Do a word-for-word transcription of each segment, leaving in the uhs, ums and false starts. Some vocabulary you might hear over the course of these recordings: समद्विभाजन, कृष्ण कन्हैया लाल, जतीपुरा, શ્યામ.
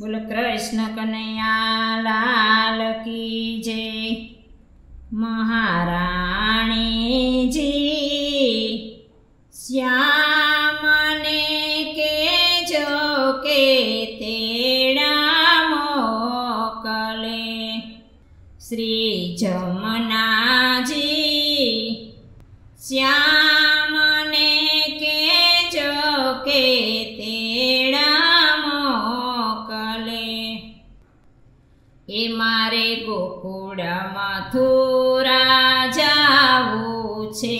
बोलो कृष्ण कन्हैया लाल की जय। महाराणी जी श्याम ने के जो के तेड़ा मोकले। श्री जमुना जी श्याम ने के जो के तेड़ा मोकले। ए मारे गोकुळ मथुरा जावू छे।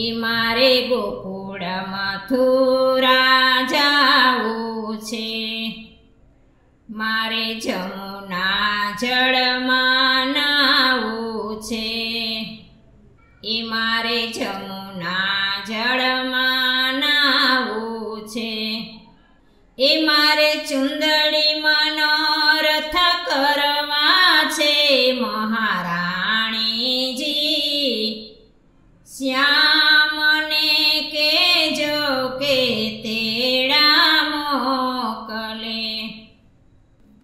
ए मारे गोकुळ मथुरा जावू छे। मारे जमुना जळमां नावू छे। ए मारे जमुना जळमां नावू छे। ए मारे चुंदड़ी मनोरथ करवा छे। महाराणीजी श्याम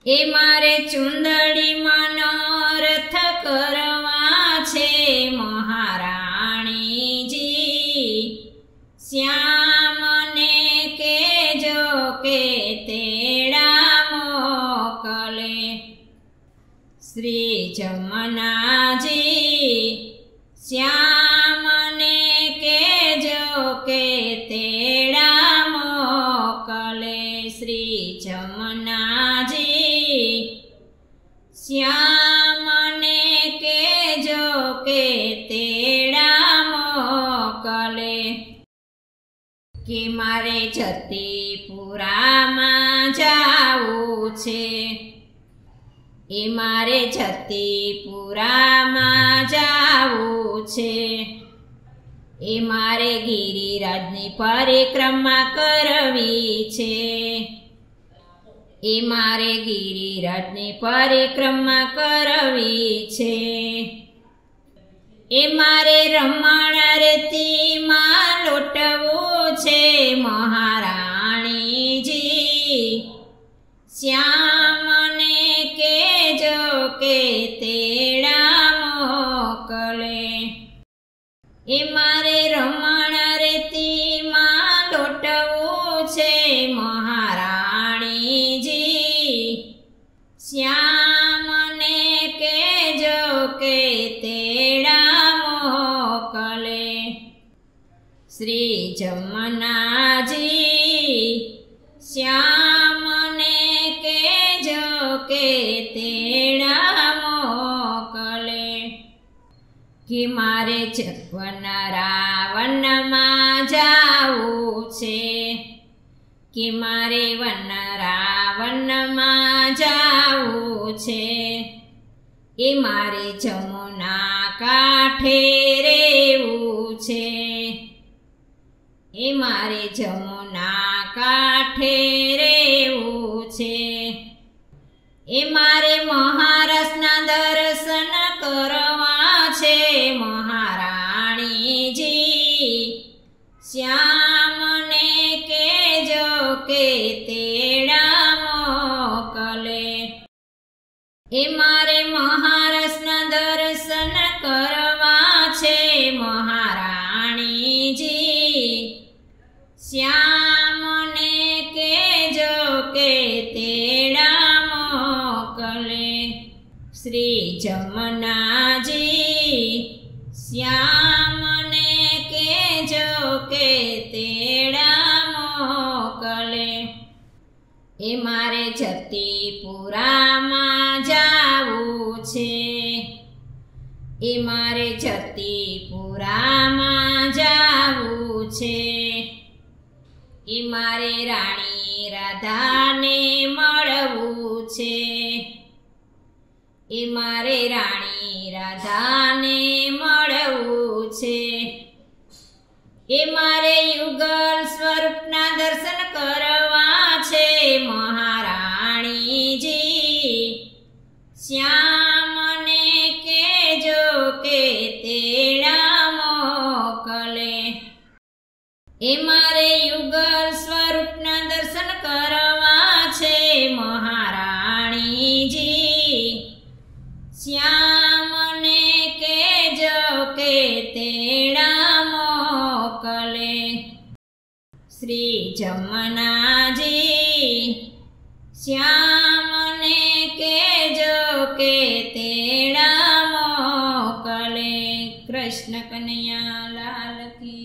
ए मारे चुंदड़ी मनोरथ करवा छे। महाराणीजी श्याम ने के जो के तेड़ा मोकले। श्री जमुना जी श्याम ने के जो के तेड़ा मोकले। श्री जमुना जी श्याम ने के जो के तेड़ा मोकले। के मारे जतीपुरा में जावू छे। ए मारे जतीपुरा में जावू छे। ए मारे गिरिराजनी परिक्रमा करवी छे। ए मारे गिरिराजनी परिक्रमा करवी छे। ए मारे रमण आरती मां लोटवू छे। महाराणीजी श्याम ने के जो के तेड़ा मोकले। ए मारे रमण आरती मां लोटवू छे। श्याम ने के जो के तेड़ा मोकले। श्री जमुना जी श्याम ने के जो के तेड़ा मोकले। कि मारे जवन रावण में जावू छे। कि मारे वन रावण में जावू छे। ए मारे जमुना काठे रेवू छे। ए मारे जमुना काठे रेवू छे। ए मारे महारसना दर्शन करवा छे। महाराणीजी श्याम ने के के तेड़ा मोकले। ए मारे महारसना दर्शन करवा छे। महाराणीजी श्याम ने के जो के तेड़ा मोकले। श्री जमुना जी श्याम ने के जो के तेड़ा मोकले। ए मारे जतीपुरा में जावू छे। ए मारे जतीपुरा में जावू छे। ए मारे राणी राधा ने मळवू छे। ए मारे राणी राधा ने मळवू छे। ए मारे युगल स्वरूपना दर्शन करवा छे। महाराणीजी श्याम ने के जो के तेड़ा मोकले। ए मारे युगल स्वरूपना दर्शन करवा छे। के तेड़ा मोकले। श्री जमुनाजी श्याम ने केजो के तेड़ा मोकले। कृष्ण कन्हैया लाल की।